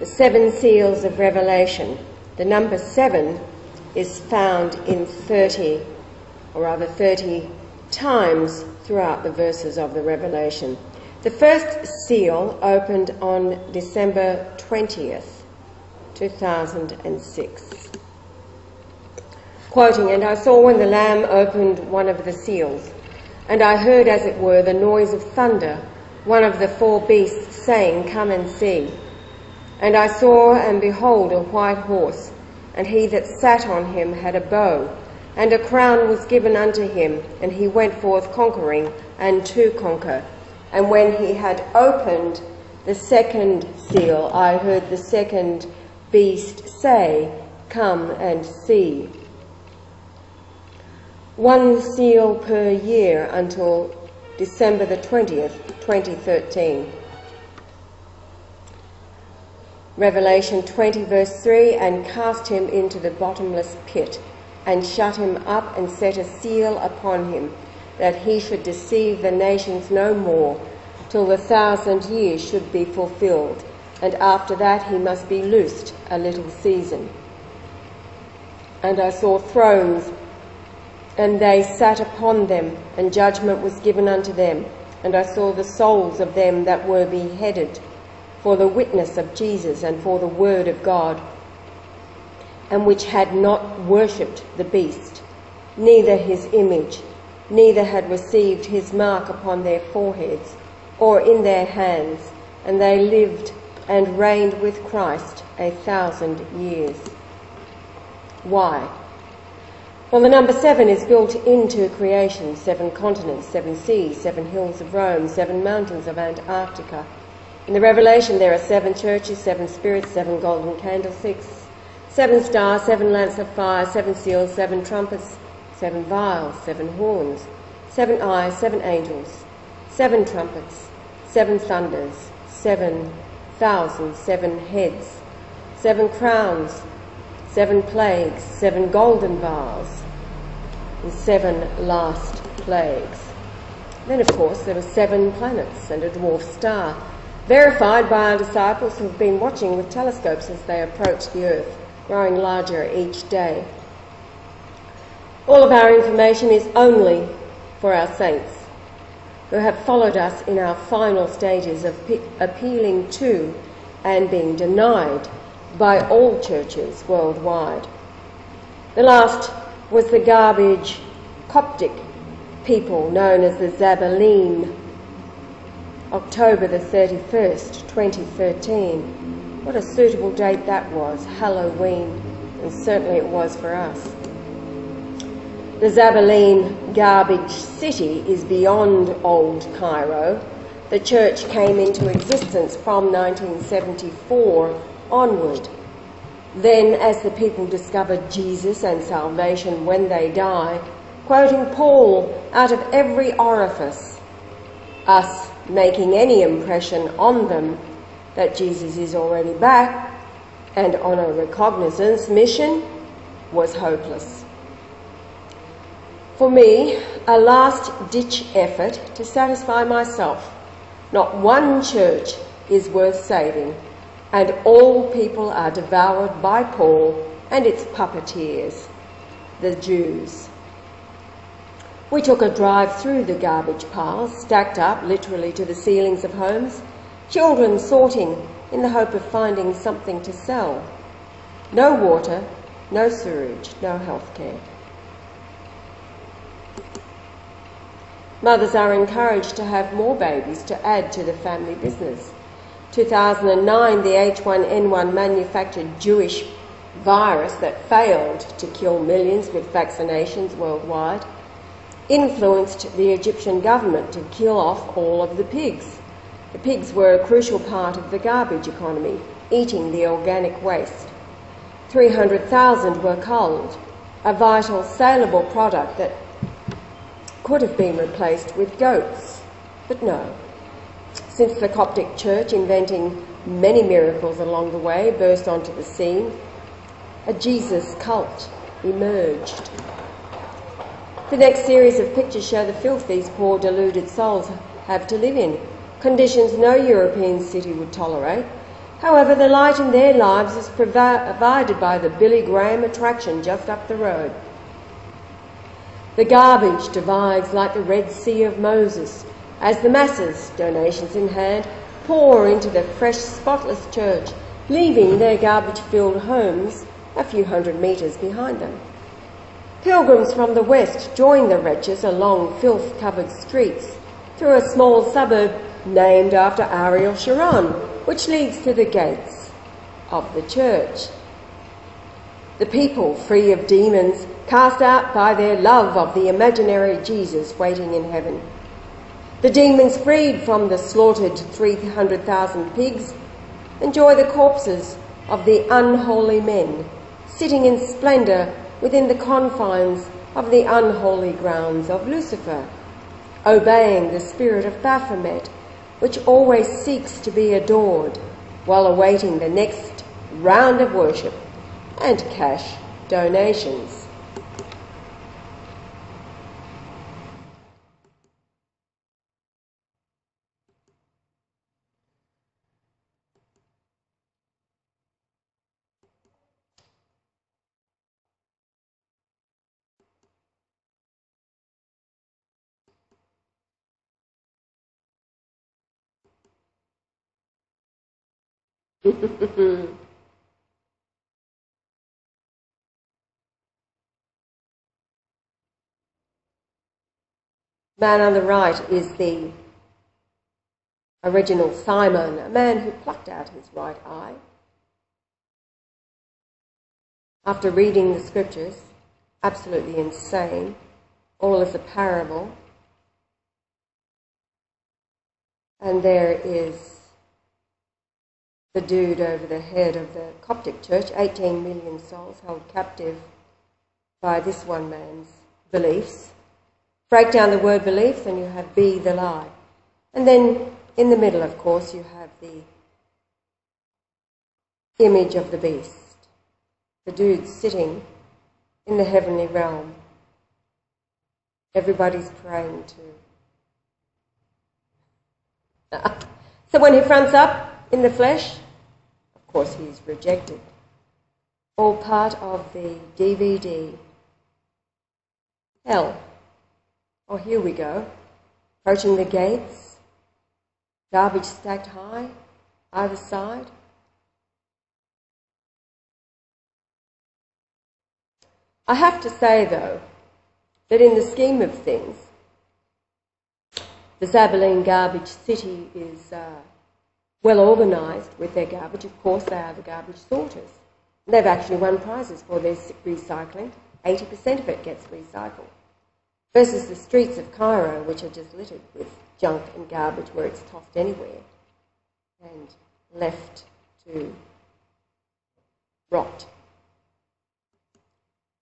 the seven seals of Revelation. The number 7 is found in 30 times throughout the verses of the Revelation. The first seal opened on December 20th, 2006. Quoting, "And I saw when the Lamb opened one of the seals, and I heard, as it were, the noise of thunder, one of the 4 beasts saying, 'Come and see.' And I saw, and behold, a white horse, and he that sat on him had a bow, and a crown was given unto him, and he went forth conquering and to conquer. And when he had opened the second seal, I heard the second beast say, 'Come and see.'" 1 seal per year until December the 20th, 2013. Revelation 20 verse 3, "And cast him into the bottomless pit, and shut him up, and set a seal upon him, that he should deceive the nations no more, till the 1,000 years should be fulfilled, and after that he must be loosed a little season. And I saw thrones, and they sat upon them, and judgment was given unto them. And I saw the souls of them that were beheaded for the witness of Jesus and for the word of God, and which had not worshipped the beast, neither his image, neither had received his mark upon their foreheads or in their hands, and they lived and reigned with Christ 1,000 years." Why? Well, the number 7 is built into creation: 7 continents, 7 seas, 7 hills of Rome, 7 mountains of Antarctica. In the Revelation there are 7 churches, 7 spirits, 7 golden candlesticks, 7 stars, 7 lamps of fire, 7 seals, 7 trumpets, 7 vials, 7 horns, 7 eyes, 7 angels, 7 trumpets, 7 thunders, 7,000, 7 heads, 7 crowns, 7 plagues, 7 golden vials, and 7 last plagues. Then, of course, there were 7 planets and a dwarf star, verified by our disciples who have been watching with telescopes as they approach the Earth, growing larger each day. All of our information is only for our saints, who have followed us in our final stages of appealing to and being denied by all churches worldwide. The last was the garbage Coptic people known as the Zabbaleen, October the 31st, 2013. What a suitable date that was, Halloween, and certainly it was for us. The Zabbaleen garbage city is beyond old Cairo. The church came into existence from 1974 onward. Then, as the people discovered Jesus and salvation when they die, quoting Paul out of every orifice, us making any impression on them that Jesus is already back and on a recognizance mission was hopeless. For me, a last-ditch effort to satisfy myself. Not one church is worth saving, and all people are devoured by Paul and its puppeteers, the Jews. We took a drive through the garbage piles, stacked up literally to the ceilings of homes, children sorting in the hope of finding something to sell. No water, no sewage, no healthcare. Mothers are encouraged to have more babies to add to the family business. 2009, the H1N1 manufactured Jewish virus that failed to kill millions with vaccinations worldwide influenced the Egyptian government to kill off all of the pigs. The pigs were a crucial part of the garbage economy, eating the organic waste. 300,000 were culled, a vital saleable product that could have been replaced with goats, but no. Since the Coptic Church, inventing many miracles along the way, burst onto the scene, a Jesus cult emerged. The next series of pictures show the filth these poor deluded souls have to live in, conditions no European city would tolerate, However, the light in their lives is provided by the Billy Graham attraction just up the road. The garbage divides like the Red Sea of Moses as the masses, donations in hand, pour into the fresh, spotless church, leaving their garbage-filled homes a few hundred metres behind them. Pilgrims from the west join the wretches along filth-covered streets through a small suburb named after Ariel Sharon, which leads to the gates of the church. The people, free of demons, cast out by their love of the imaginary Jesus waiting in heaven. The demons, freed from the slaughtered 300,000 pigs, enjoy the corpses of the unholy men, sitting in splendour within the confines of the unholy grounds of Lucifer, obeying the spirit of Baphomet, which always seeks to be adored, while awaiting the next round of worship and cash donations. Man on the right is the original Simon, a man who plucked out his right eye. After reading the scriptures, absolutely insane, all is a parable. And there is the dude over the head of the Coptic Church, 18 million souls held captive by this one man's beliefs. Break down the word beliefs and you have be the lie. And then in the middle, of course, you have the image of the beast, the dude sitting in the heavenly realm. Everybody's praying to. So when he fronts up in the flesh, of course, he's rejected. All part of the DVD. Hell. Oh, here we go. Approaching the gates. Garbage stacked high, either side. I have to say, though, that in the scheme of things, the Zabbaleen garbage city is well organised with their garbage. Of course, they are the garbage sorters. They've actually won prizes for their recycling. 80% of it gets recycled. Versus the streets of Cairo, which are just littered with junk and garbage where it's tossed anywhere and left to rot.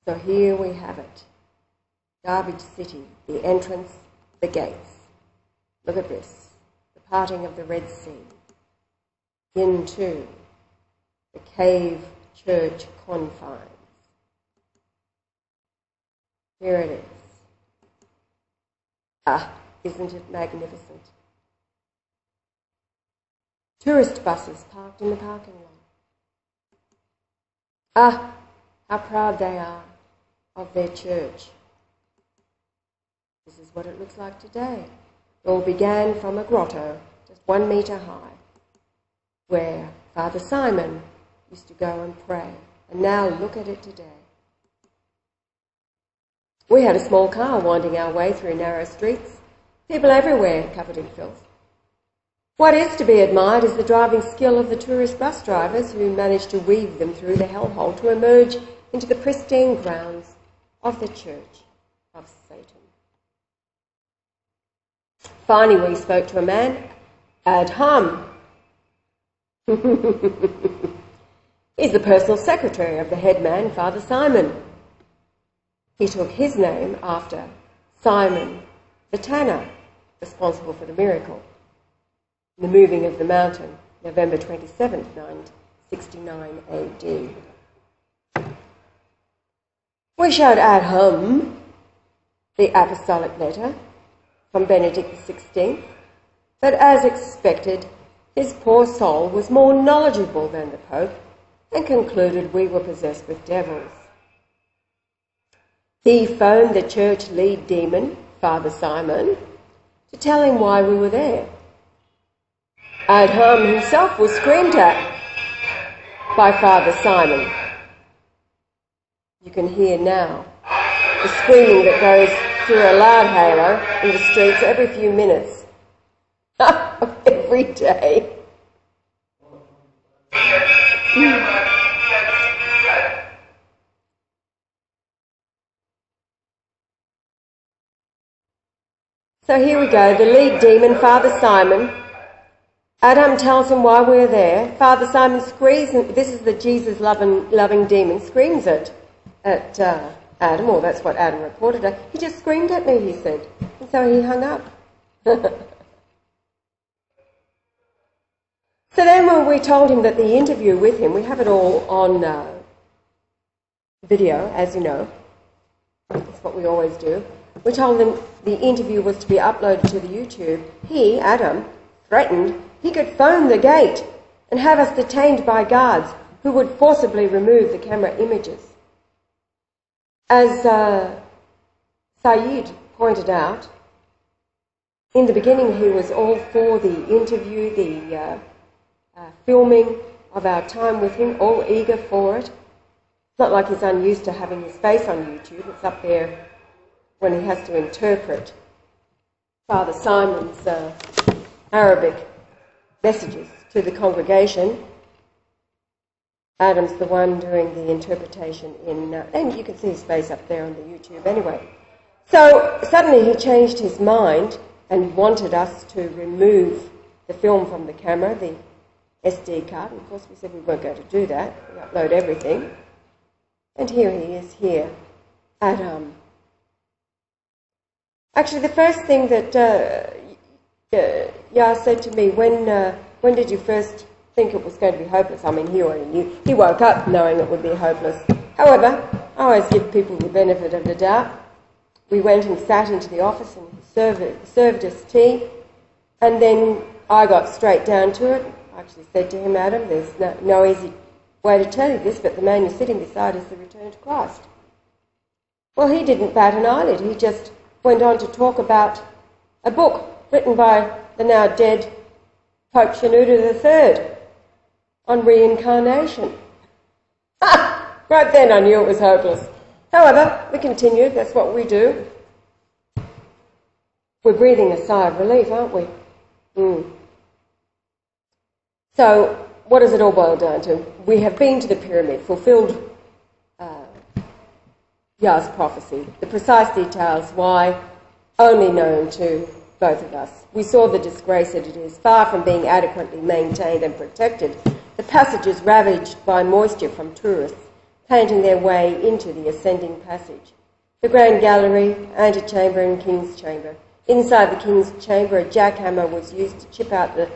So here we have it. Garbage city, the entrance, the gates. Look at this. The parting of the Red Sea. Into the cave church confines. Here it is. Ah, isn't it magnificent? Tourist buses parked in the parking lot. Ah, how proud they are of their church. This is what it looks like today. It all began from a grotto, just 1 metre high, where Father Simon used to go and pray. And now look at it today. We had a small car winding our way through narrow streets, people everywhere covered in filth. What is to be admired is the driving skill of the tourist bus drivers who managed to weave them through the hellhole to emerge into the pristine grounds of the Church of Satan. Finally, we spoke to a man, Ad Hum. He's the personal secretary of the headman, Father Simon. He took his name after Simon the Tanner, responsible for the miracle, the moving of the mountain, November 27, 969 AD. We showed Ad Hum the apostolic letter from Benedict XVI, but as expected, His poor soul was more knowledgeable than the Pope and concluded we were possessed with devils. He phoned the church lead demon, Father Simon, to tell him why we were there. Adham himself was screamed at by Father Simon. You can hear now the screaming that goes through a loud halo in the streets every few minutes of every day. So here we go, the lead demon, Father Simon. Adam tells him why we're there. Father Simon screams, this is the Jesus-loving demon, screams it at Adam, or that's what Adam reported. He just screamed at me, he said, and so he hung up. So then when we told him that the interview with him, we have it all on video, as you know. That's what we always do. We told him the interview was to be uploaded to the YouTube. He, Adam, threatened he could phone the gate and have us detained by guards who would forcibly remove the camera images. As Saeed pointed out, in the beginning he was all for the interview, the filming of our time with him, all eager for it. It's not like he's unused to having his face on YouTube. It's up there when he has to interpret Father Simon's Arabic messages to the congregation. Adam's the one doing the interpretation in... and you can see his face up there on the YouTube anyway. So suddenly he changed his mind and wanted us to remove the film from the camera, the SD card. And of course we said we weren't going to do that. We upload everything. And here he is here at... Actually, the first thing that Yah said to me, when did you first... think it was going to be hopeless. I mean, he already knew. He woke up knowing it would be hopeless. However, I always give people the benefit of the doubt. We went and sat into the office and he served us tea, and then I got straight down to it. I actually said to him, Adam, there's no easy way to tell you this, but the man you're sitting beside is the return to Christ. Well, he didn't bat an eyelid. He just went on to talk about a book written by the now dead Pope Shenouda III, on reincarnation. Right then I knew it was hopeless. However, we continued. That's what we do. We're breathing a sigh of relief, aren't we? So, what does it all boil down to? We have been to the pyramid, fulfilled Yah's prophecy. The precise details, why, only known to both of us. We saw the disgrace that it is, far from being adequately maintained and protected. The passages ravaged by moisture from tourists, painting their way into the ascending passage. The Grand Gallery, Antechamber and King's Chamber. Inside the King's Chamber, a jackhammer was used to chip out the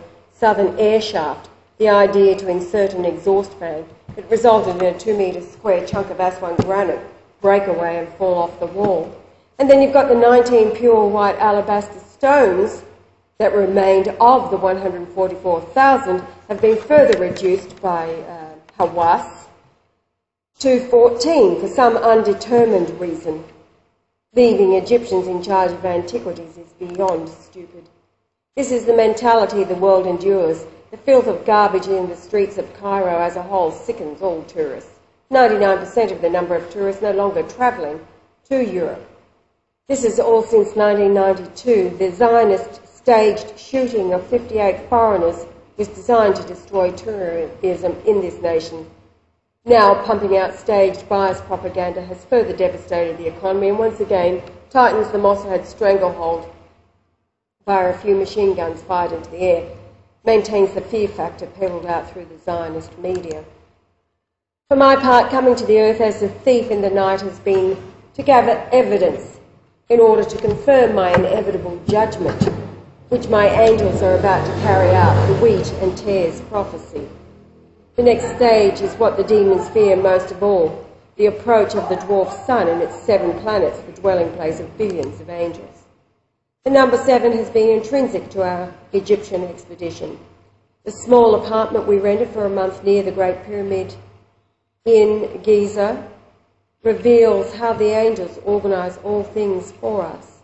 southern air shaft, the idea to insert an exhaust fan. It resulted in a 2-metre-square chunk of Aswan granite break away and fall off the wall. And then you've got the 19 pure white alabaster stones that remained of the 144,000 have been further reduced by Hawass to 14 for some undetermined reason. Leaving Egyptians in charge of antiquities is beyond stupid. This is the mentality the world endures. The filth of garbage in the streets of Cairo as a whole sickens all tourists. 99% of the number of tourists no longer travelling to Europe. This is all since 1992. The Zionist staged shooting of 58 foreigners was designed to destroy tourism in this nation. Now, pumping out staged bias propaganda has further devastated the economy and once again tightens the Mossad stranglehold via a few machine guns fired into the air, maintains the fear factor peddled out through the Zionist media. For my part, coming to the earth as a thief in the night has been to gather evidence in order to confirm my inevitable judgment, which my angels are about to carry out, the wheat and tares prophecy. The next stage is what the demons fear most of all, the approach of the dwarf sun and its 7 planets, the dwelling place of billions of angels. The number 7 has been intrinsic to our Egyptian expedition. the small apartment we rented for a month near the Great Pyramid in Giza reveals how the angels organise all things for us.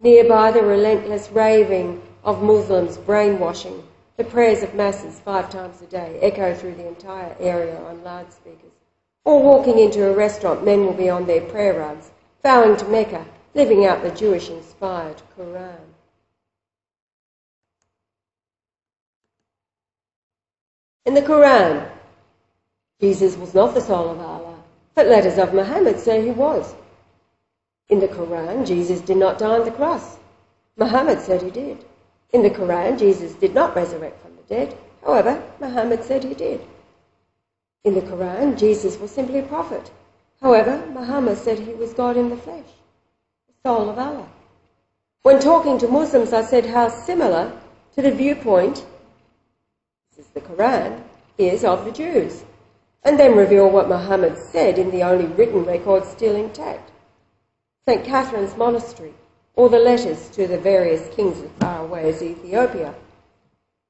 Nearby, the relentless raving of Muslims brainwashing the prayers of masses 5 times a day echo through the entire area on loudspeakers. Or walking into a restaurant, men will be on their prayer rugs, vowing to Mecca, living out the Jewish-inspired Quran. In the Quran, Jesus was not the soul of Allah, but letters of Muhammad say he was. In the Quran, Jesus did not die on the cross. Muhammad said he did. In the Quran, Jesus did not resurrect from the dead. However, Muhammad said he did. In the Quran, Jesus was simply a prophet. However, Muhammad said he was God in the flesh, the soul of Allah. When talking to Muslims, I said how similar to the viewpoint, this is the Quran, is of the Jews, and then reveal what Muhammad said in the only written record still intact, St. Catherine's Monastery, or the letters to the various kings as far away as Ethiopia.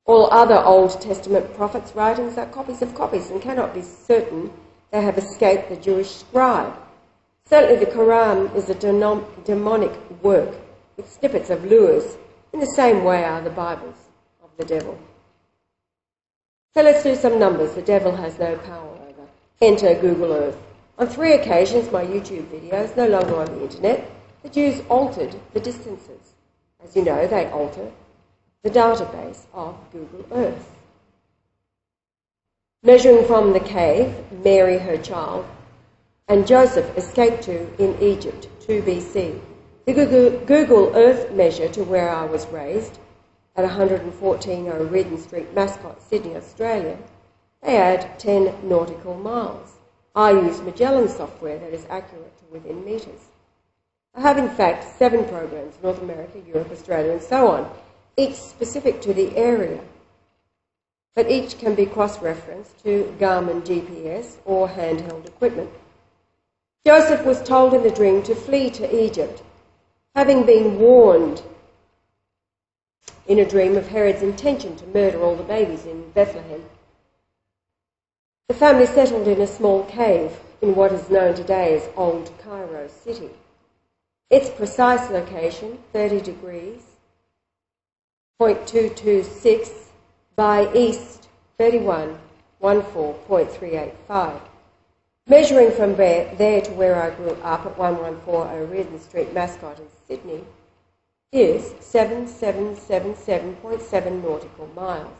All other Old Testament prophets' writings are copies of copies and cannot be certain they have escaped the Jewish scribe. Certainly the Quran is a demonic work with snippets of lures. In the same way are the Bibles of the devil. So let's do some numbers the devil has no power over. Enter Google Earth. On 3 occasions, my YouTube videos, no longer on the internet, the Jews altered the distances. As you know, they alter the database of Google Earth. Measuring from the cave, Mary, her child, and Joseph escaped to in Egypt, 2 BC. The Google Earth measure to where I was raised, at 114 O'Riordan Street, Mascot, Sydney, Australia, they add 10 nautical miles. I use Magellan software that is accurate to within metres. I have, in fact, 7 programs, North America, Europe, Australia, and so on, each specific to the area, but each can be cross-referenced to Garmin GPS or handheld equipment. Joseph was told in the dream to flee to Egypt, having been warned in a dream of Herod's intention to murder all the babies in Bethlehem. The family settled in a small cave in what is known today as Old Cairo City. Its precise location, 30 degrees, 0.226 by east 3114.385. Measuring from there to where I grew up at 114 O'Riordan Street, Mascot in Sydney, is 7777.7 nautical miles.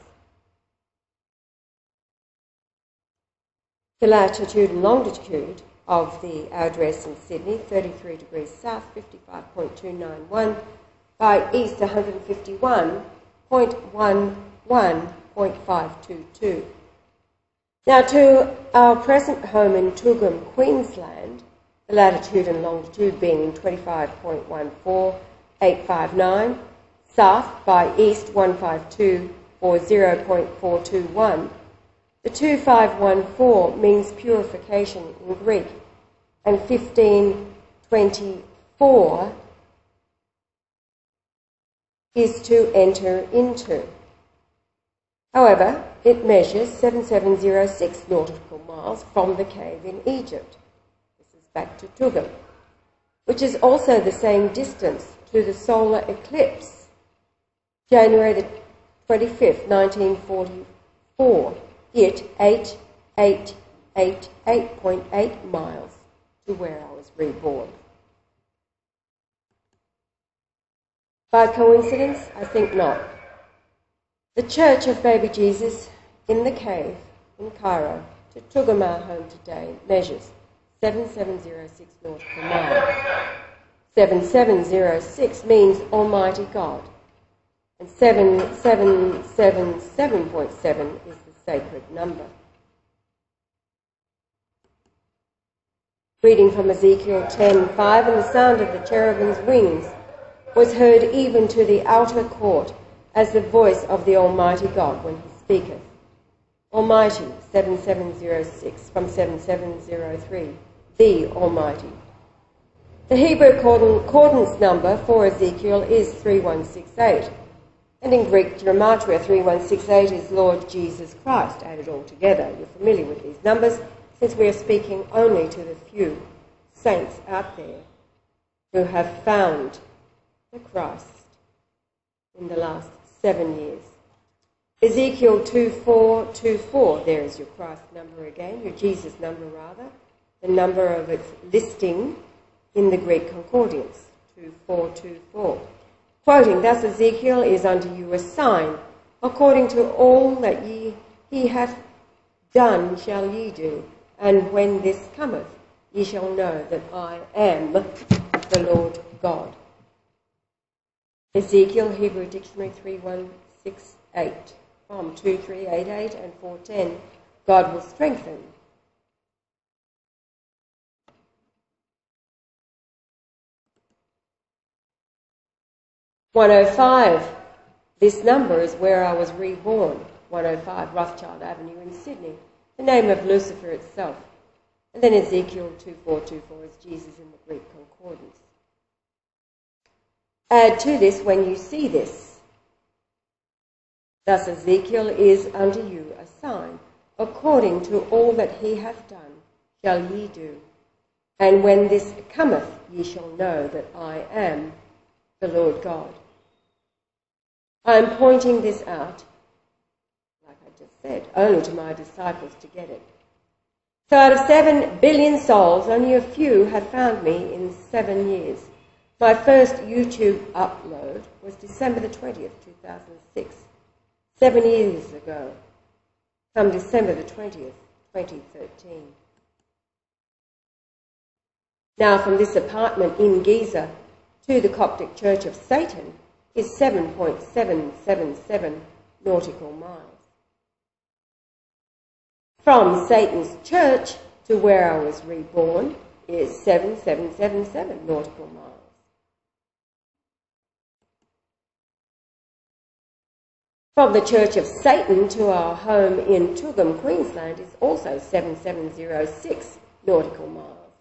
The latitude and longitude of the address in Sydney, 33 degrees south, 55.291. by east 151.11.522. Now to our present home in Toowoomba, Queensland, the latitude and longitude being 25.14859, south by east 152.40.421. The 2514 means purification in Greek, and 1524 is to enter into. However, it measures 7706 nautical miles from the cave in Egypt. This is back to Tugum, which is also the same distance to the solar eclipse, January the 25th, 1944, yet 8888.8 miles to where I was reborn. By coincidence, I think not. The Church of Baby Jesus in the cave in Cairo to Tugum, our home today, measures 7706 nautical miles. 7706 means Almighty God, and 7777.7 is the sacred number. Reading from Ezekiel 10:5, and the sound of the cherubim's wings was heard even to the outer court, as the voice of the Almighty God when he speaketh. Almighty, 7706 from 7703, the Almighty. The Hebrew cordon's number for Ezekiel is 3168. And in Greek, gematria 3168 is Lord Jesus Christ, added all together. You're familiar with these numbers, since we are speaking only to the few saints out there who have found the Christ in the last 7 years. Ezekiel 2424, there is your Christ number again, your Jesus number rather, the number of its listing in the Greek concordance, 2424. Quoting, thus Ezekiel is unto you a sign, according to all that he hath done shall ye do, and when this cometh, ye shall know that I am the Lord God. Ezekiel, Hebrew Dictionary 3168, from 2388 and 410, God will strengthen. #105, this number is where I was reborn, 105 Rothschild Avenue in Sydney, the name of Lucifer itself. And then Ezekiel 2424 is Jesus in the Greek concordance. Add to this when you see this. Thus Ezekiel is unto you a sign, according to all that he hath done shall ye do. And when this cometh, ye shall know that I am the Lord God. I am pointing this out, like I just said, only to my disciples to get it. So out of 7 billion souls, only a few have found me in 7 years. My first YouTube upload was December the 20th, 2006, 7 years ago, from December the 20th, 2013. Now from this apartment in Giza to the Coptic Church of Satan is 7.777 nautical miles. From Satan's church to where I was reborn is 7.777 nautical miles. From the Church of Satan to our home in Toogoom, Queensland is also 7.706 nautical miles.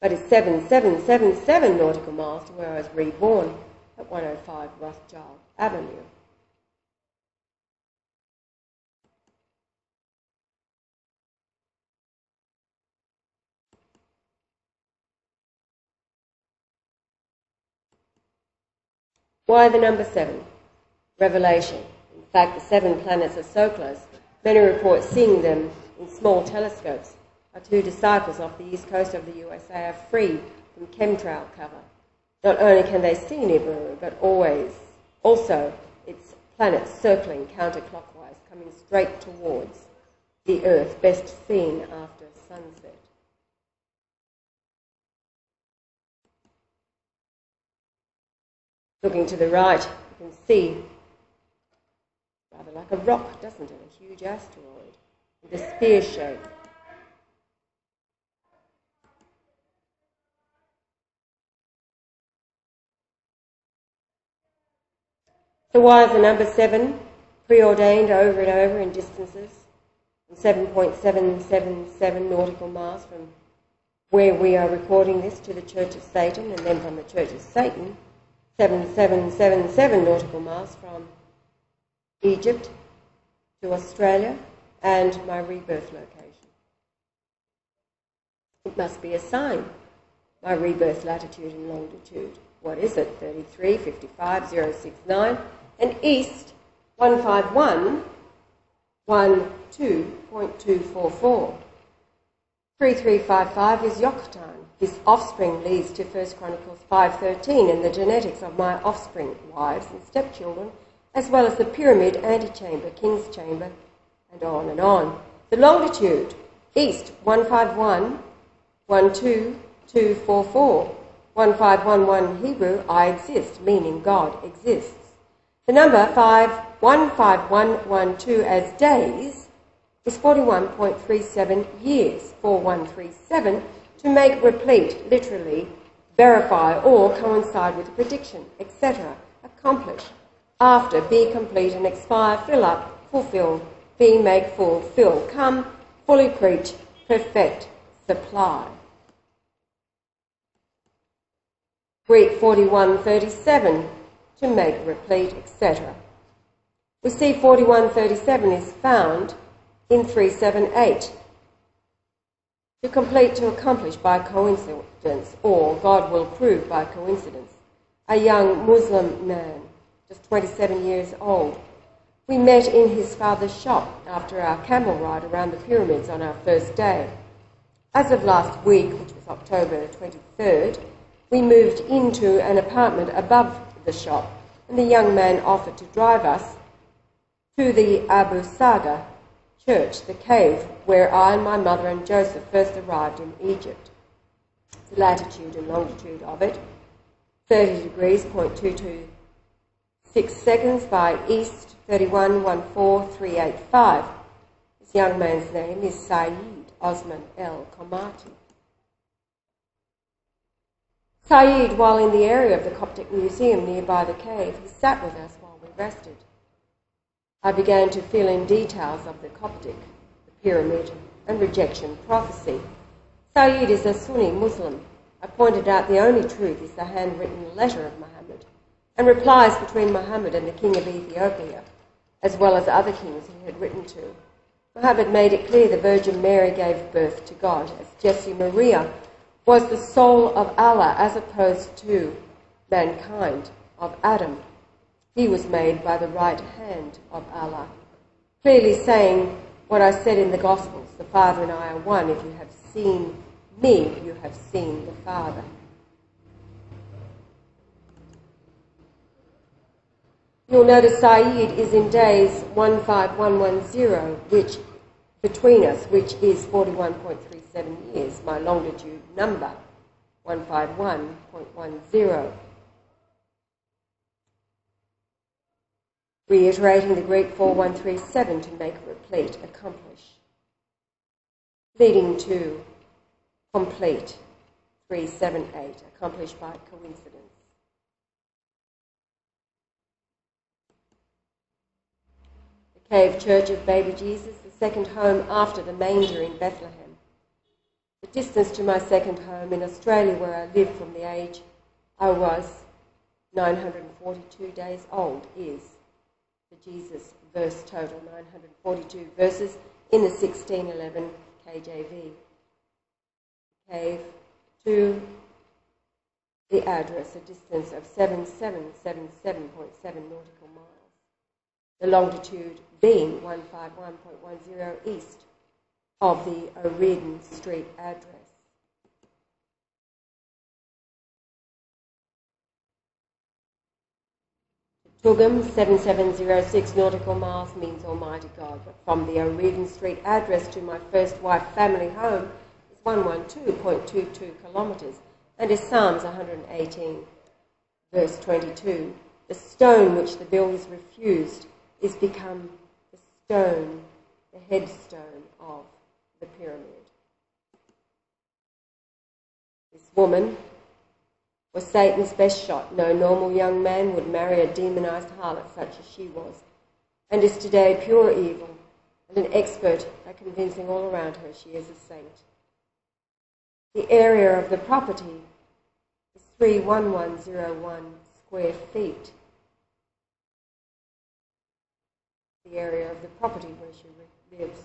But it's 7.777 nautical miles to where I was reborn at 105 Rothschild Avenue. Why the number 7? Revelation. In fact, the 7 planets are so close, many report seeing them in small telescopes. Our two disciples off the east coast of the USA are free from chemtrail cover. Not only can they see Nibiru, but also its planets circling counterclockwise, coming straight towards the Earth, best seen after sunset. Looking to the right, you can see, rather like a rock, doesn't it? A huge asteroid with a spear shape. So why is the number 7 preordained over and over in distances? 7.777 nautical miles from where we are recording this to the Church of Satan, and then from the Church of Satan, 7.777 nautical miles from Egypt to Australia and my rebirth location. It must be a sign, my rebirth latitude and longitude. What is it? 33, 55, 069, and east 151, 12.244. 3355 is Yoktan. His offspring leads to 1 Chronicles 5.13 and the genetics of my offspring, wives and stepchildren, as well as the pyramid, antechamber, king's chamber, and on and on. The longitude, east 151, 12.244. 1511 Hebrew, I exist, meaning God exists. The number 515112 as days is 41.37 years, 4137, to make replete, literally, verify or coincide with a prediction, etc., accomplish, after, be complete and expire, fill up, fulfill, be, make, fulfill, come, fully preach, perfect, supply. Greek 4137, to make, replete, etc. We see 4137 is found in 378. To complete, to accomplish by coincidence, or God will prove by coincidence. A young Muslim man, just 27 years old. We met in his father's shop after our camel ride around the pyramids on our first day. As of last week, which was October 23rd, we moved into an apartment above the shop, and the young man offered to drive us to the Abu Serga Church, the cave where I, my mother and Joseph first arrived in Egypt. The latitude and longitude of it, 30 degrees, 0.226 seconds by east, 3114385. This young man's name is Saeed Osman El Komati. Saeed, while in the area of the Coptic Museum nearby the cave, he sat with us while we rested. I began to fill in details of the Coptic, the pyramid, and rejection prophecy. Saeed is a Sunni Muslim. I pointed out the only truth is the handwritten letter of Muhammad, and replies between Muhammad and the king of Ethiopia, as well as other kings he had written to. Muhammad made it clear the Virgin Mary gave birth to God, as Jessie Maria was the soul of Allah as opposed to mankind, of Adam. He was made by the right hand of Allah, clearly saying what I said in the Gospels, the Father and I are one. If you have seen me, you have seen the Father. You'll notice Saeed is in days 15110, which between us, which is 41.37 years, my longitude number, 151.10. Reiterating the Greek 4137 to make, replete, accomplish, leading to complete, 378, accomplished by coincidence. The cave church of baby Jesus, the second home after the manger in Bethlehem. The distance to my second home in Australia, where I lived from the age I was 942 days old, is the Jesus verse total, 942 verses in the 1611 KJV. Cave to the address, a distance of 7777.7 nautical miles. The longitude being 151.10 east of the O'Riordan Street address. Tugum, 7706 nautical miles, means Almighty God. But from the O'Riordan Street address to my first wife family home is 112.22 kilometres, and is Psalms 118, verse 22. The stone which the builders refused is become the stone, the headstone of the pyramid. This woman was Satan's best shot. No normal young man would marry a demonized harlot such as she was, and is today pure evil, and an expert at convincing all around her she is a saint. The area of the property is 31101 square feet. The area of the property where she lives.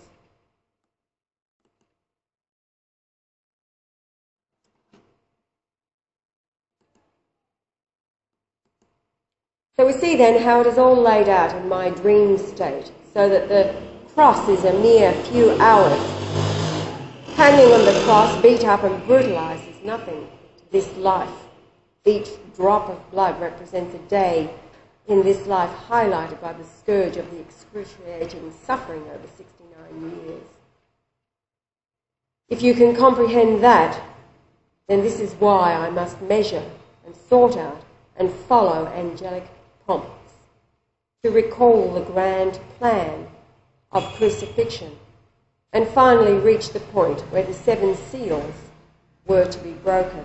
So we see then how it is all laid out in my dream state, so that the cross is a mere few hours. Hanging on the cross, beat up and brutalised, is nothing to this life. Each drop of blood represents a day in this life highlighted by the scourge of the excruciating suffering over 69 years. If you can comprehend that, then this is why I must measure and sort out and follow angelic pomps, to recall the grand plan of crucifixion, and finally reach the point where the seven seals were to be broken.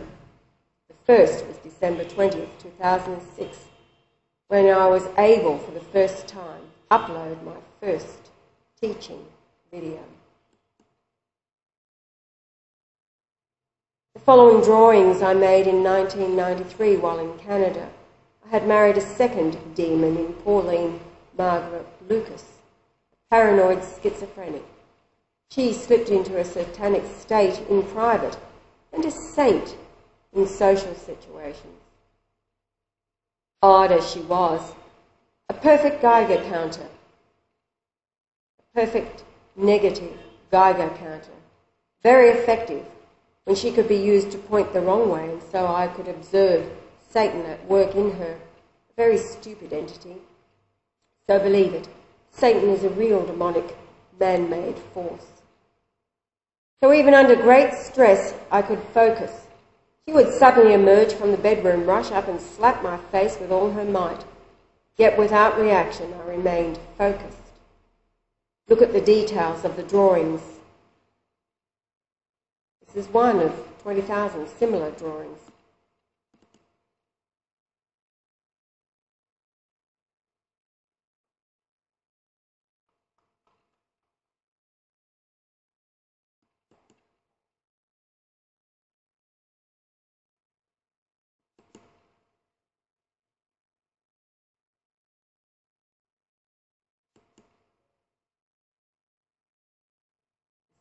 The first was December 20th, 2006, when I was able for the first time to upload my first teaching video. The following drawings I made in 1993 while in Canada. I had married a second demon in Pauline Margaret Lucas, a paranoid schizophrenic. She slipped into a satanic state in private and a saint in social situations. Odd as she was, a perfect Geiger counter, a perfect negative Geiger counter, very effective when she could be used to point the wrong way, and so I could observe Satan at work in her, a very stupid entity. So believe it, Satan is a real demonic, man-made force. So even under great stress, I could focus. She would suddenly emerge from the bedroom, rush up and slap my face with all her might. Yet without reaction, I remained focused. Look at the details of the drawings. This is one of 20,000 similar drawings.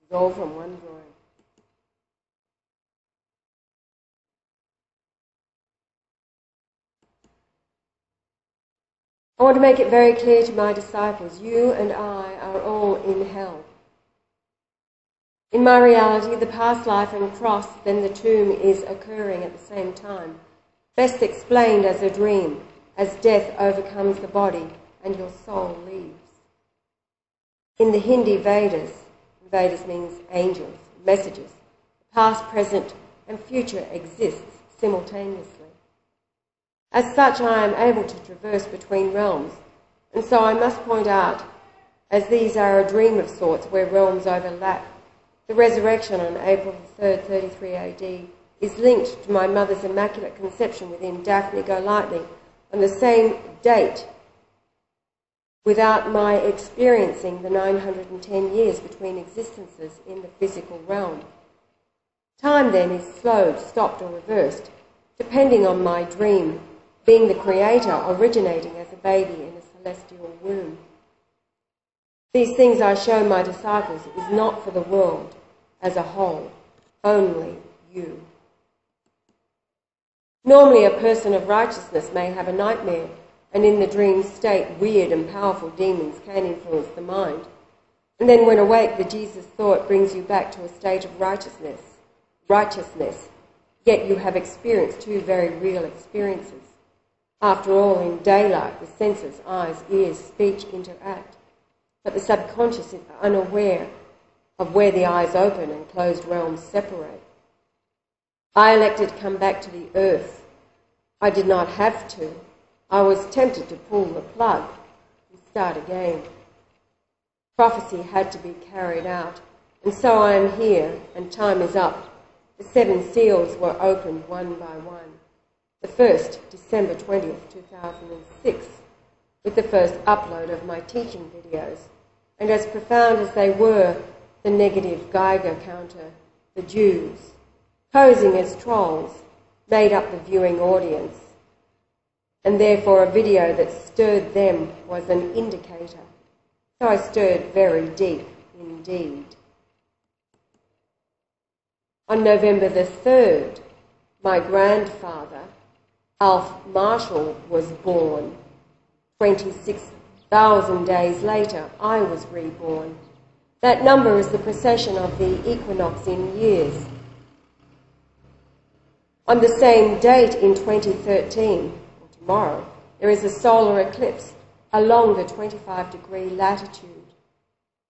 All from one drawing. I want to make it very clear to my disciples, you and I are all in hell. In my reality, the past life and cross, then the tomb, is occurring at the same time, best explained as a dream, as death overcomes the body and your soul leaves. In the Hindi Vedas, Vedas means angels, messages. Past, present, and future exists simultaneously. As such, I am able to traverse between realms, and so I must point out, as these are a dream of sorts where realms overlap, the resurrection on April 3rd, 33 AD, is linked to my mother's Immaculate Conception within Daphne Golightly on the same date, without my experiencing the 910 years between existences in the physical realm. Time then is slowed, stopped or reversed, depending on my dream, being the creator originating as a baby in a celestial womb. These things I show my disciples is not for the world as a whole, only you. Normally a person of righteousness may have a nightmare, and in the dream state, weird and powerful demons can influence the mind. And then when awake, the Jesus thought brings you back to a state of righteousness, yet you have experienced two very real experiences. After all, in daylight, the senses, eyes, ears, speech interact, but the subconscious is unaware of where the eyes open and closed realms separate. I elected to come back to the earth. I did not have to. I was tempted to pull the plug and start again. Prophecy had to be carried out, and so I am here, and time is up. The 7 seals were opened one by one. The first, December 20th, 2006, with the first upload of my teaching videos. And as profound as they were, the negative Geiger counter, the Jews, posing as trolls, made up the viewing audience. And therefore a video that stirred them was an indicator. So I stirred very deep indeed. On November the 3rd, my grandfather, Alf Marshall, was born. 26,000 days later, I was reborn. That number is the precession of the equinox in years. On the same date in 2013, tomorrow, there is a solar eclipse along the 25-degree latitude.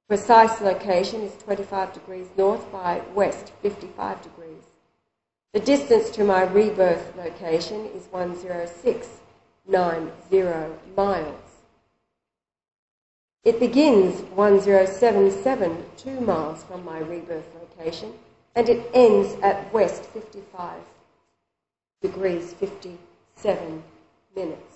Precise location is 25 degrees north by west, 55 degrees. The distance to my rebirth location is 10690 miles. It begins 10772 miles from my rebirth location, and it ends at west, 55 degrees 57 minutes.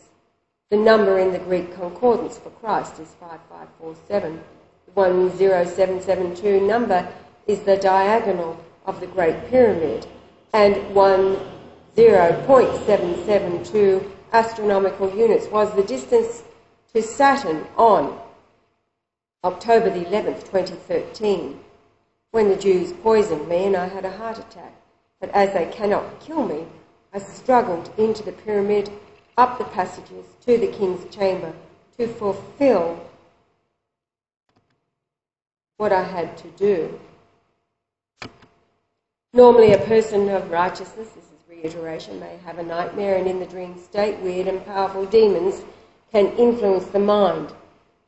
The number in the Greek concordance for Christ is 5547. The 10772 number is the diagonal of the Great Pyramid, and 10.772 astronomical units was the distance to Saturn on October the 11th, 2013, when the Jews poisoned me and I had a heart attack. But as they cannot kill me, I struggled into the pyramid, up the passages, to the king's chamber, to fulfill what I had to do. Normally a person of righteousness, this is reiteration, may have a nightmare, and in the dream state, weird and powerful demons can influence the mind.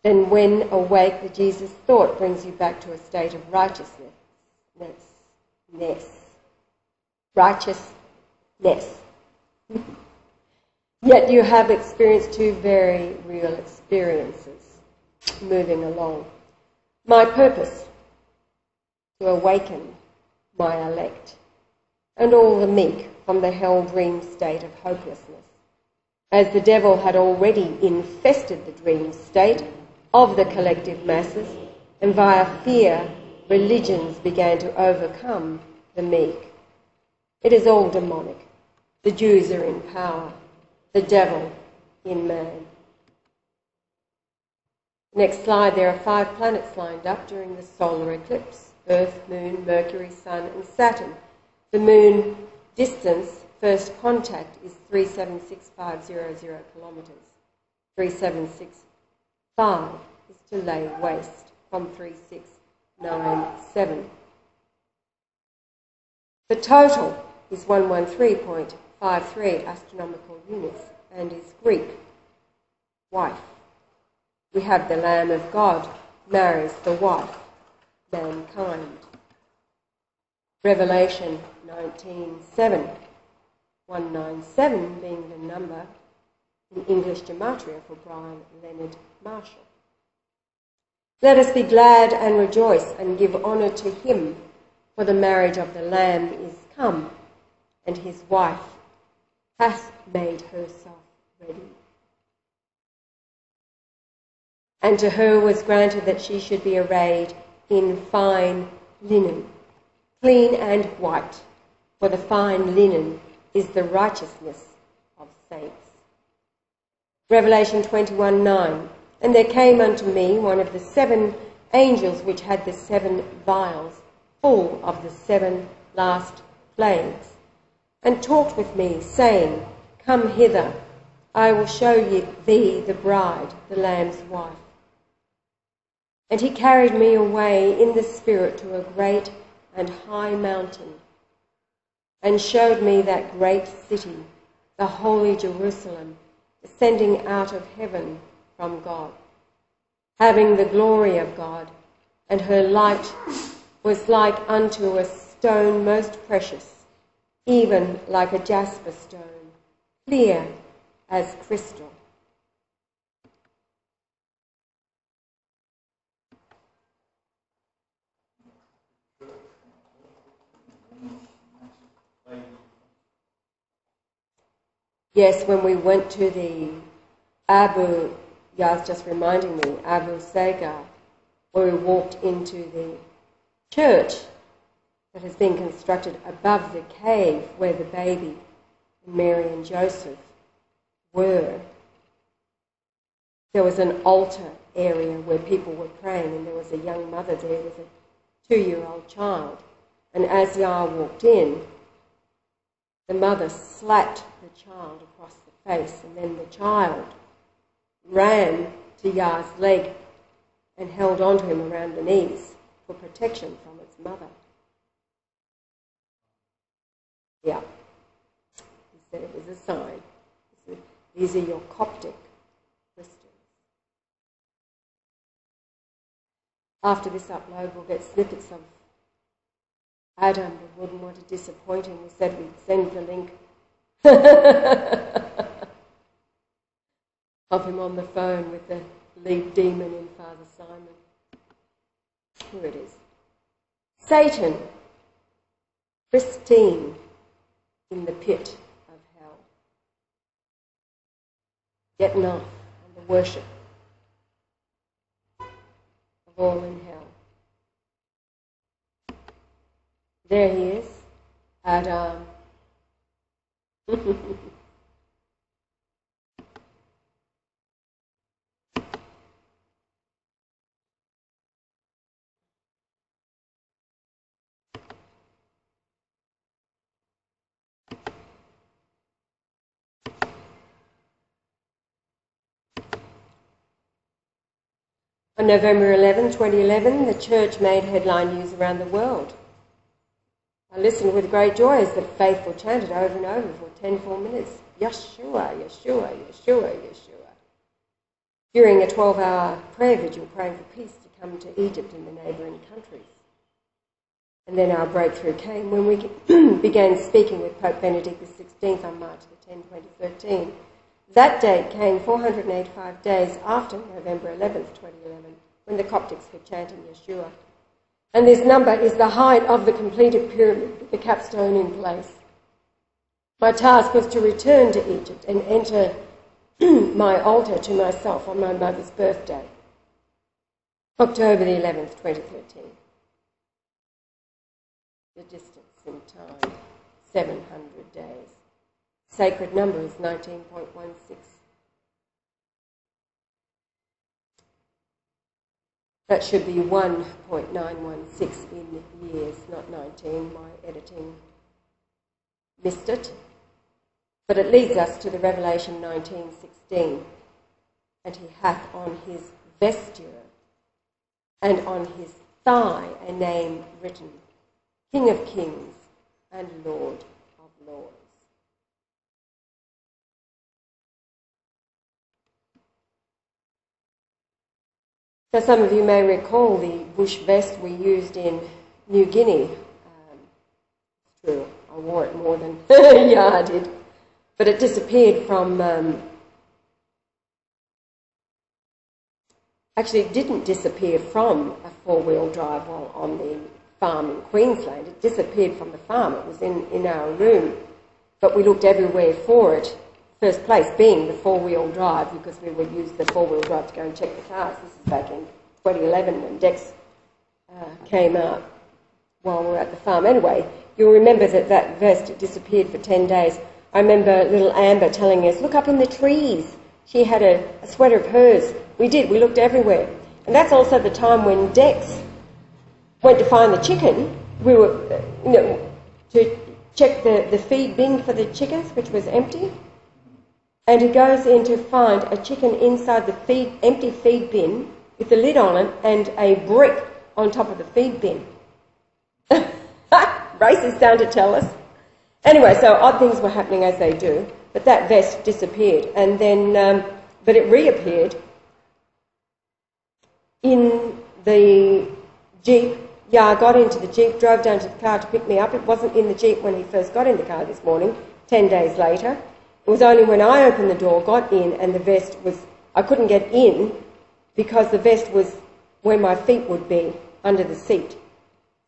Then when awake, the Jesus thought brings you back to a state of righteousness. Yet you have experienced two very real experiences. Moving along. My purpose, to awaken my elect and all the meek from the hell dream state of hopelessness, as the devil had already infested the dream state of the collective masses, and via fear, religions began to overcome the meek. It is all demonic. The Jews are in power, the devil in man. Next slide, there are 5 planets lined up during the solar eclipse: Earth, Moon, Mercury, Sun and Saturn. The Moon distance, first contact, is 376,500 kilometres. 3765 is to lay waste from 3697. The total is 113.53 astronomical units and is Greek. Wife. We have the Lamb of God marries the wife, mankind. Revelation 19:7, 197 being the number in English gematria for Brian Leonard Marshall. Let us be glad and rejoice and give honour to him, for the marriage of the Lamb is come, and his wife hath made herself ready. And to her was granted that she should be arrayed in fine linen, clean and white, for the fine linen is the righteousness of saints. Revelation 21:9, and there came unto me one of the 7 angels which had the 7 vials full of the 7 last plagues, and talked with me, saying, Come hither, I will show thee the bride, the Lamb's wife. And he carried me away in the Spirit to a great and high mountain, and showed me that great city, the holy Jerusalem, descending out of heaven from God, having the glory of God, and her light was like unto a stone most precious, even like a jasper stone, clear as crystal. Yes, when we went to the Abu, I was just reminding me, Abu Serga, where we walked into the church that has been constructed above the cave where the baby, Mary and Joseph, were. There was an altar area where people were praying, and there was a young mother there with a 2-year-old child. And as Yah walked in, the mother slapped the child across the face, and then the child ran to Yah's leg and held on to him around the knees for protection from its mother. Yeah. He said it was a sign. He said, these are your Coptic Christians. After this upload, we'll get snippets of Adam. We wouldn't want to disappoint him. We said we'd send the link of him on the phone with the lead demon in Father Simon. Here it is. Satan, pristine in the pit of hell, getting off on the worship of all in hell. There he is, Adam. On November 11, 2011, the Church made headline news around the world. I listened with great joy as the faithful chanted over and over for 10 full minutes, Yeshua, Yeshua, Yeshua, Yeshua. During a 12-hour prayer vigil praying for peace to come to Egypt and the neighbouring countries. And then our breakthrough came when we began speaking with Pope Benedict XVI on March 10, 2013. That date came 485 days after November 11, 2011, when the Coptics were chanting Yeshua. And this number is the height of the completed pyramid with the capstone in place. My task was to return to Egypt and enter my altar to myself on my mother's birthday, October 11, 2013. The distance in time, 700 days. Sacred number is 19.16. That should be 1.916 in years, not 19. My editing missed it. But it leads us to the Revelation 19:16. And he hath on his vesture and on his thigh a name written, King of Kings and Lord of Lords. So some of you may recall the bush vest we used in New Guinea. It's true, I wore it more than yeah, I did. But it disappeared from... actually, it didn't disappear from a four-wheel drive while on the farm in Queensland. It disappeared from the farm. It was in our room. But we looked everywhere for it. First place being the four-wheel drive, because we would use the four-wheel drive to go and check the cars. This is back in 2011 when Dex came out while we were at the farm. Anyway, you'll remember that that vest disappeared for 10 days. I remember little Amber telling us, look up in the trees. She had a sweater of hers. We did. We looked everywhere. And that's also the time when Dex went to find the chicken. We were, you know, to check the feed bin for the chickens, which was empty. And he goes in to find a chicken inside the empty feed bin with the lid on it and a brick on top of the feed bin. Races down to tell us. Anyway, so odd things were happening as they do, but that vest disappeared. And then, but it reappeared in the Jeep. Yeah, I got into the Jeep, drove down to the car to pick me up. It wasn't in the Jeep when he first got in the car this morning, 10 days later. It was only when I opened the door, got in, and the vest was... I couldn't get in because the vest was where my feet would be, under the seat,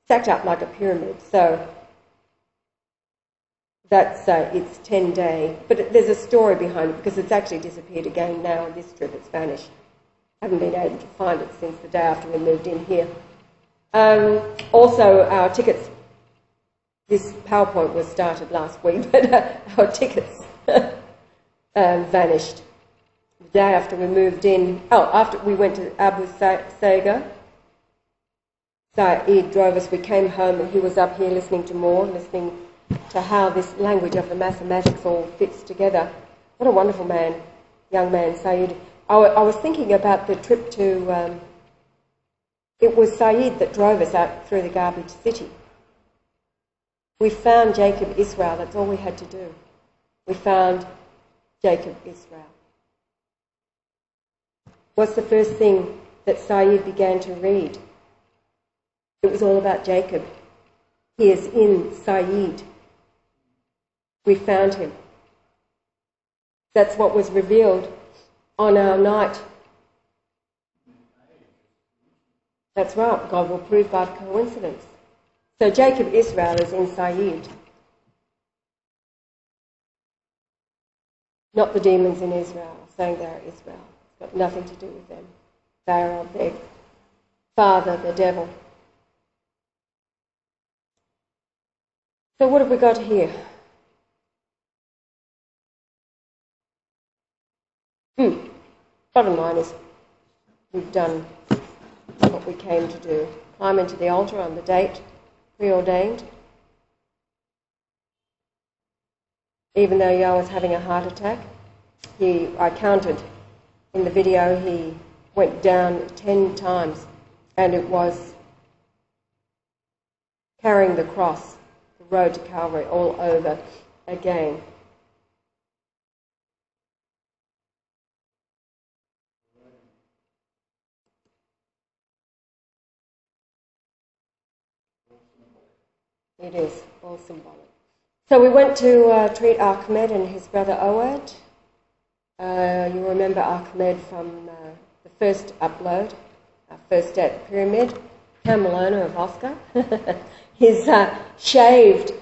stacked up like a pyramid. So that's its 10-day... But there's a story behind it because it's actually disappeared again now. This trip it's vanished. I haven't been able to find it since the day after we moved in here. Also, our tickets... This PowerPoint was started last week, but our tickets vanished the day after we moved in. Oh, after we went to Abu Serga, Saeed drove us. We came home and he was up here listening to more, listening to how this language of the mathematics all fits together. What a wonderful man, young man, Saeed. I was thinking about the trip to... it was Saeed that drove us out through the garbage city. We found Jacob Israel. That's all we had to do. We found Jacob Israel. What's the first thing that Saeed began to read? It was all about Jacob. He is in Saeed. We found him. That's what was revealed on our night. That's right. God will prove by coincidence. So Jacob Israel is in Saeed. Not the demons in Israel, saying they are Israel. It's got nothing to do with them. They are of their father, the devil. So what have we got here? Bottom line is we've done what we came to do. Climb into the altar on the date preordained. Even though Yah was having a heart attack, I counted in the video, he went down 10 times, and it was carrying the cross, the road to Calvary, all over again. It is all symbolic. So we went to treat Ahmed and his brother Owad. You remember Ahmed from the first upload, our first at the pyramid, camel owner of Oscar. He's shaved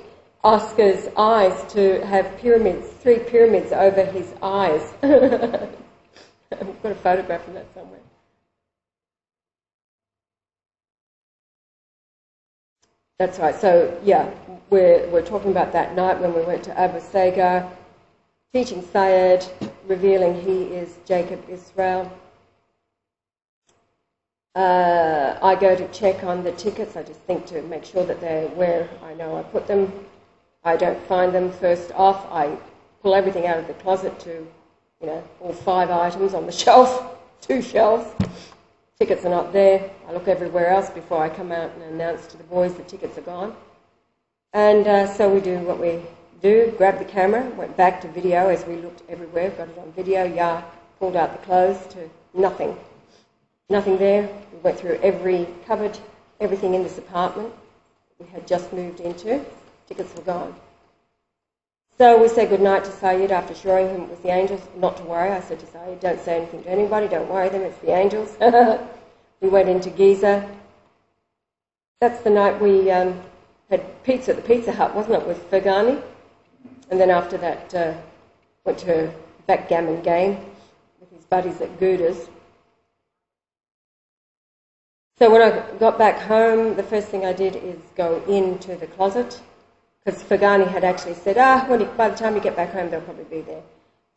Oscar's eyes to have pyramids, 3 pyramids over his eyes. I've got a photograph of that somewhere. That's right. So, yeah, we're talking about that night when we went to Abu Serga, teaching Sayyid, revealing he is Jacob Israel. I go to check on the tickets. I just think to make sure that they're where I know I put them. I don't find them first off. I pull everything out of the closet to, you know, all 5 items on the shelf, 2 shelves. Tickets are not there. I look everywhere else before I come out and announce to the boys the tickets are gone. And so we do what we do, grabbed the camera, went back to video as we looked everywhere, got it on video, yeah, pulled out the clothes to nothing. Nothing there. We went through every cupboard, everything in this apartment we had just moved into. Tickets were gone. So we said goodnight to Saeed after assuring him it was the angels, not to worry. I said to Saeed, don't say anything to anybody, don't worry them, it's the angels. We went into Giza. That's the night we had pizza at the Pizza Hut, wasn't it, with Fergani? And then after that, went to a backgammon game with his buddies at Gouda's. So when I got back home, the first thing I did is go into the closet, because Fergani had actually said, by the time you get back home, they'll probably be there.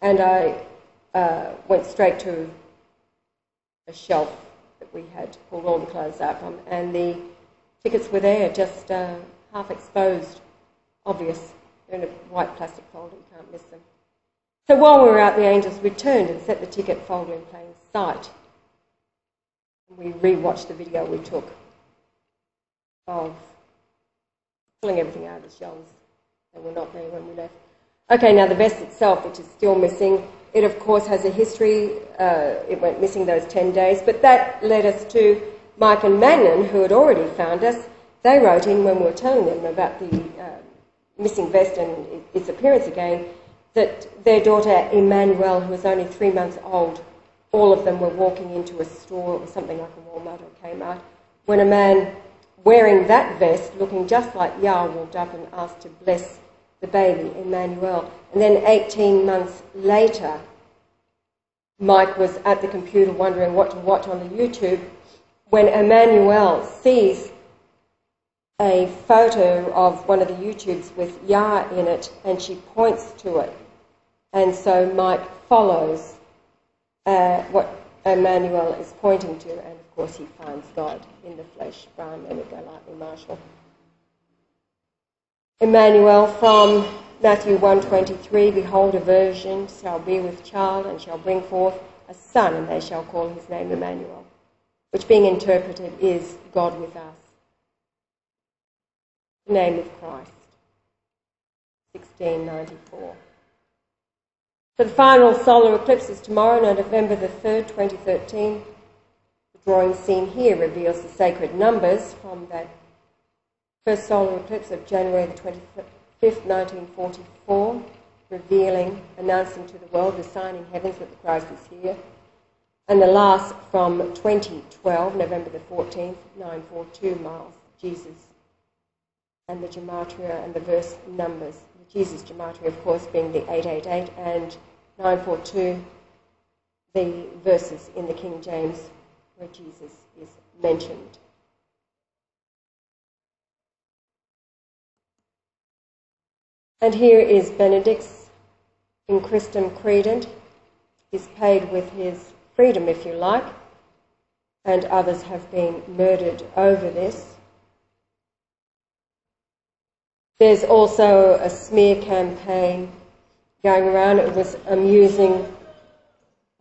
And I went straight to a shelf that we had pulled all the clothes out from, and the tickets were there, just half exposed, obvious. They're in a white plastic folder, you can't miss them. So while we were out, the angels returned and set the ticket folder in plain sight. We re-watched the video we took of pulling everything out of the shelves. They were not there when we left. Okay, now the vest itself, which is still missing, it of course has a history. It went missing those 10 days, but that led us to Mike and Magnan, who had already found us. They wrote in when we were telling them about the missing vest and its appearance again, that their daughter Emmanuel, who was only 3 months old, all of them were walking into a store or something like a Walmart or Kmart, when a man wearing that vest, looking just like Yah, walked up and asked to bless the baby, Emmanuel. And then 18 months later, Mike was at the computer wondering what to watch on the YouTube when Emmanuel sees a photo of one of the YouTubes with Yah in it, and she points to it. And so Mike follows what Emmanuel is pointing to, and of course he finds God in the flesh, Brian Emmett Golightly Marshall. Emmanuel from Matthew 1:23, behold, a virgin shall be with child and shall bring forth a son, and they shall call his name Emmanuel, which being interpreted is God with us. The name of Christ, 1694. So the final solar eclipse is tomorrow, November the 3rd, 2013. The drawing seen here reveals the sacred numbers from that first solar eclipse of January the 25th, 1944, revealing, announcing to the world the sign in heavens that the Christ is here. And the last from 2012, November the 14th, 942 miles, Jesus. And the gematria and the verse numbers. The Jesus gematria, of course, being the 888 and 942, the verses in the King James where Jesus is mentioned. And here is Benedict's in Christum Credent. He's paid with his freedom, if you like, and others have been murdered over this. There's also a smear campaign going around. It was amusing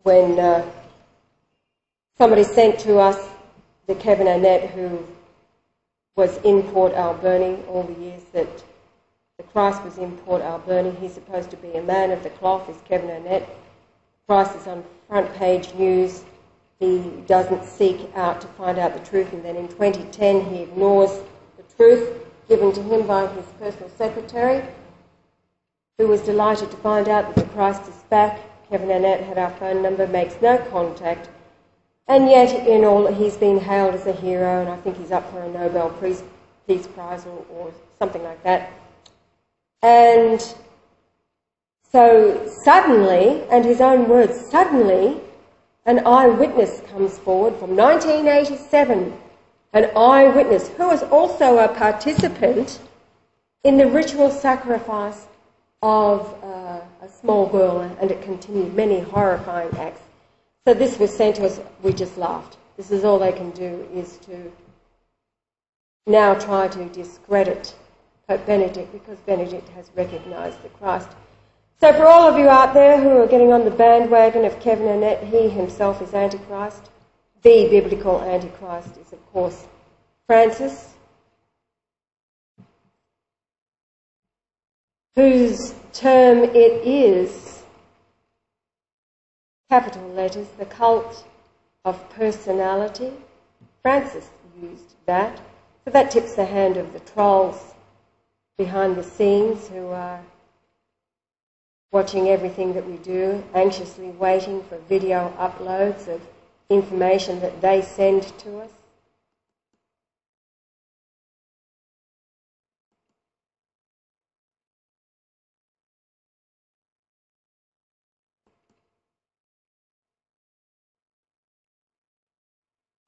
when Somebody sent to us the Kevin Annett, who was in Port Alberni all the years that the Christ was in Port Alberni. He's supposed to be a man of the cloth, is Kevin Annett. Christ is on front page news. He doesn't seek out to find out the truth. And then in 2010, he ignores the truth given to him by his personal secretary, who was delighted to find out that the Christ is back. Kevin Annett had our phone number, makes no contact. And yet, in all, he's been hailed as a hero, and I think he's up for a Nobel Peace Prize or something like that. And so suddenly, and his own words, suddenly an eyewitness comes forward from 1987, an eyewitness who was also a participant in the ritual sacrifice of a small girl, and it continued many horrifying acts. So this was sent to us, we just laughed. This is all they can do, is to now try to discredit Pope Benedict, because Benedict has recognised the Christ. So for all of you out there who are getting on the bandwagon of Kevin Annett, he himself is Antichrist. The biblical Antichrist is, of course, Francis, whose term it is, capital letters, the cult of personality. Francis used that. So that tips the hand of the trolls behind the scenes who are watching everything that we do, anxiously waiting for video uploads of information that they send to us.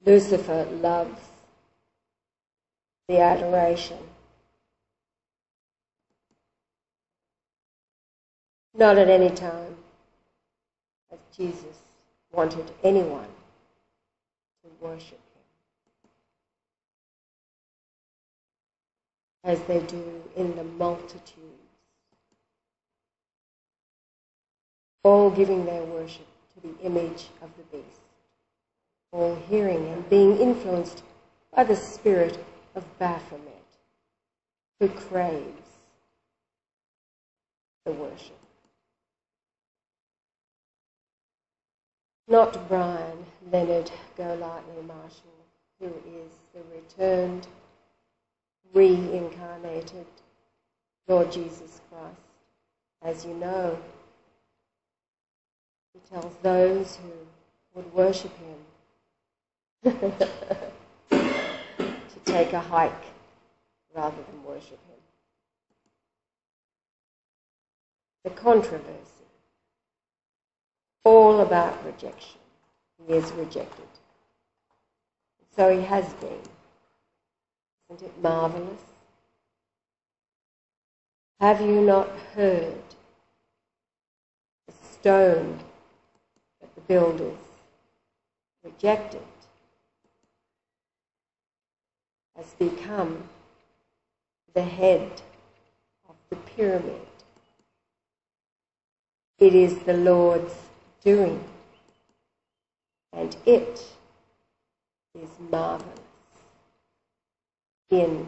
Lucifer loves the adoration. Not at any time has Jesus wanted anyone to worship him as they do in the multitudes, all giving their worship to the image of the beast, all hearing and being influenced by the spirit of Baphomet, who craves the worship. Not Brian Emmett Golightly Marshall, who is the returned, reincarnated Lord Jesus Christ. As you know, he tells those who would worship him to take a hike rather than worship him. The controversy, all about rejection. He is rejected. So he has been. Isn't it marvellous? Have you not heard the stone that the builders rejected has become the head of the pyramid? It is the Lord's doing, and it is marvelous in